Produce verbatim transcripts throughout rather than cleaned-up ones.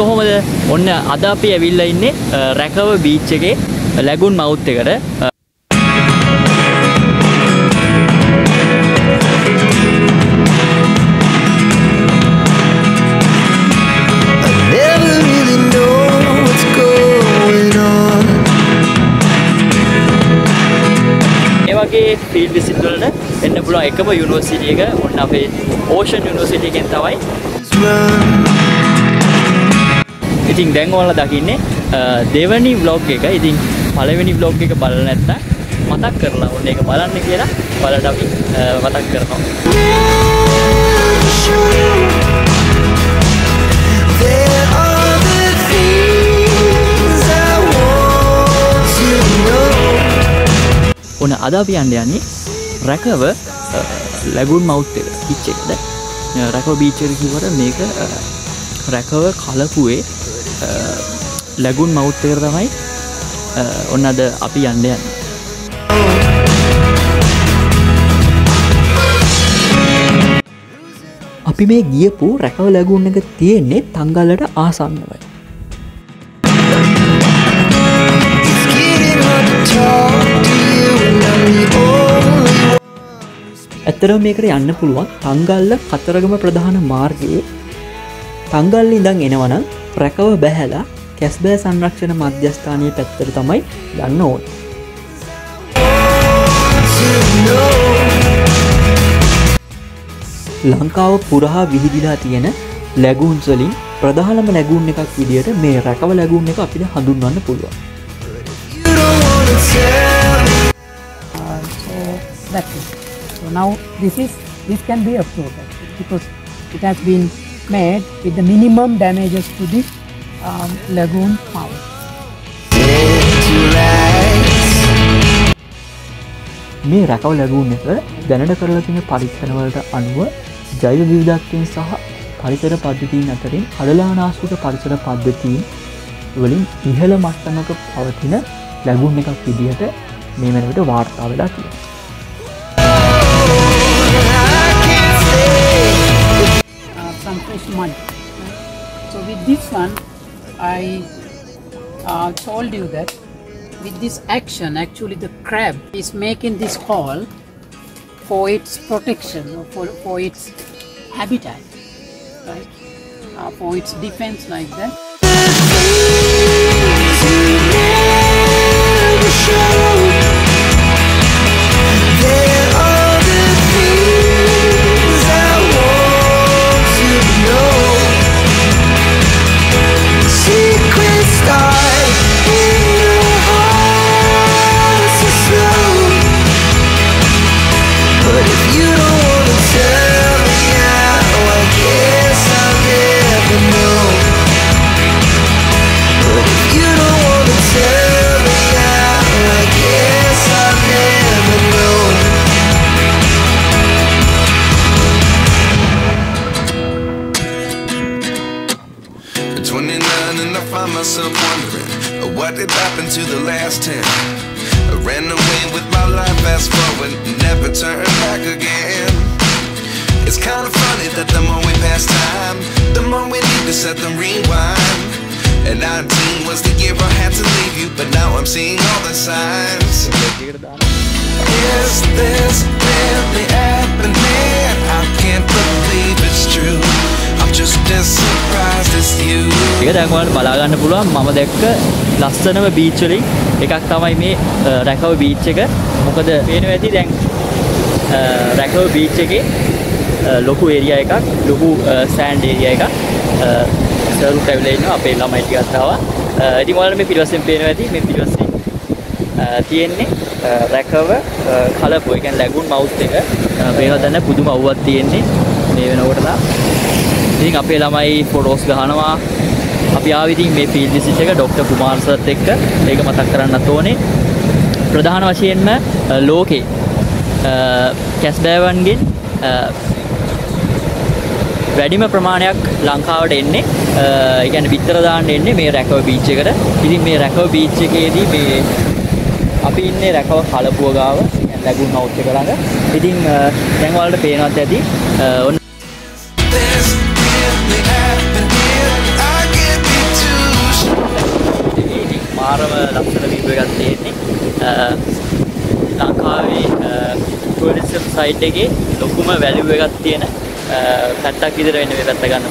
කොහොමද ඔන්න අද අපි ඇවිල්ලා ඉන්නේ රැකව බීච් එකේ ලැගුන් මවුත් එකට field visit වලට එන්න පුළුවන් එකම යුනිවර්සිටි එක ඔන්න අපේ Ocean University එකෙන් තමයි. ඉතින් දැන් ඔයාලා දකින්නේ දෙවනි vlog එක. ඉතින් පළවෙනි vlog එක බලලා නැත්තම් මතක් කරලා ඔන්න ඒක බලන්න කියලා බලලා අපි මතක් කරනවා. ඔන්න අද අපි යන්න යන්නේ රැකව ලැගුන් මවුත් එක බීච් එකද රැකව බීච් එක කියවට මේක රැකව කලපුවේ ලැගුන් මවුත් එකට තමයි ඔන්න අද අපි යන්න යන්නේ අපි මේ ගියපු රැකව ලැගුන් එක තියෙන්නේ තංගලට ආසන්නවයි ඇත්තටම මේකට යන්න පුළුවන් තංගල්ල කතරගම ප්‍රධාන මාර්ගයේ තංගල්ල ඉඳන් එනවා නම් රැකව බැහැලා කැස්බෑ සංරක්ෂණ මධ්‍යස්ථානයේ පැත්තට තමයි යන්න ඕනේ. ලංකාව පුරා විහිදිලා තියෙන ලැගුන්ස් වලින් ප්‍රධානම ලැගුන් එකක් විදියට මේ රැකව ලැගුන් එක අපිට හඳුන්වන්න පුළුවන්. That's it. So now this is this can be approved because it has been made with the minimum damages to the um, lagoon power. මේ රැකව ලැගුන් එක දැනට කරලා තියෙන පරීක්ෂණ වලට අනුව ජෛව විවිධත්වයෙන් සහ පරිසර පද්ධතීන් අතරින් අඩලානාස්තික පරිසර පද්ධතීන් වලින් ඉහළ මට්ටමක පවතින ලැගුන් එකක් විදිහට මේ වෙනකොට වාර්තා වෙලා තියෙනවා. Mud. So with this one, I uh, told you that with this action, actually the crab is making this hole for its protection, or for, for its habitat, right? Uh, for its defense like that. එක දැන්වලට බලා ගන්න පුළුවන් මම දැක්ක ලස්සනම beach වලින් එකක් තමයි මේ රැකව බීච් එක. මොකද පේනවා ඇති දැන් රැකව බීච් එකේ ලොකු ඒරියා එකක්, ලොකු සෑන්ඩ් ඒරියා එකක්. සර්ව් කරලා ඉන්නවා අපේ ළමයි ටිකක් තාවා. ඉතින් ඔයාලට මේ පිටිවස්සෙන් පේනවා ඇති මේ පිටිවස්සේ තියෙන්නේ රැකව කලපුව. ඒ කියන්නේ ලැගුන් මවුත් එක. පේනවා දැන් පුදුම අවුවක් තියෙන්නේ මේ වෙනකොට තා. ඉතින් අපේ ළමයි ෆොටෝස් ගහනවා. අපි ආවේ ඉතින් මේ ෆීල්ඩ් විසිට් එක ડોક્ટર කුමාර් සරත් එක්ක. මේක මතක් කරන්නත් ඕනේ. ප්‍රධාන වශයෙන්ම ලෝකේ කැස්බෑවන්ගෙන් වැඩිම ප්‍රමාණයක් ලංකාවට එන්නේ. ඒ කියන්නේ විතර දාන්න එන්නේ මේ රැකව බීච් එකට. ඉතින් මේ රැකව බීච් එකේදී මේ අපි ඉන්නේ රැකව කලපුව ගාව. ඒ කියන්නේ ලැගුන් මවුත් එක ළඟ. ඉතින් දැන් ඔයාලට පේනවත් ඇති. This feeling I've been in, I get. පාරම ලස්සන view එකක් තියෙන්නේ ලංකාවේ tourism site එකේ ලොකුම value එකක් තියෙන පැත්තක් විතර වෙන්නේ මේ පැත්ත ගන්න.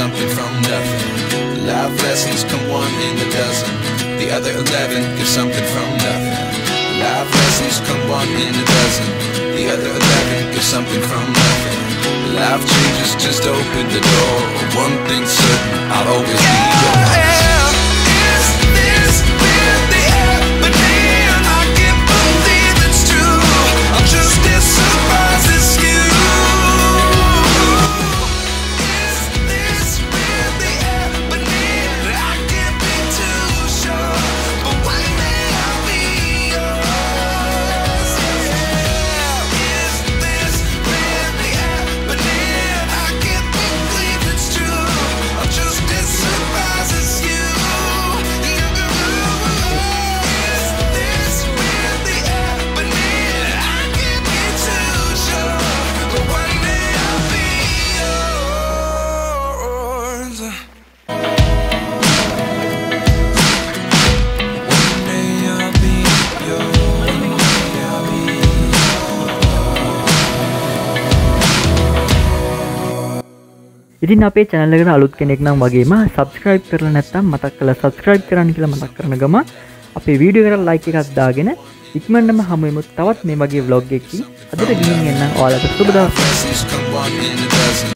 Something from nothing. Life lessons come one in a dozen. The other eleven give something from nothing. Life lessons come one in a dozen. The other eleven give something from nothing. Life changes, just open the door. One thing's certain, I'll always be yours. ඉතින් අපේ channel එකට අලුත් කෙනෙක් නම් වගේම subscribe කරලා නැත්නම් මතක් කරලා subscribe කරන්න කියලා මතක් කරන ගම අපේ වීඩියෝ එකට like එකක් දාගෙන ඉක්මනටම හමු වෙමු තවත් මේ වගේ vlog එකකින් අදට ගිහින් යන්න ඔයාලට සුබ දවසක්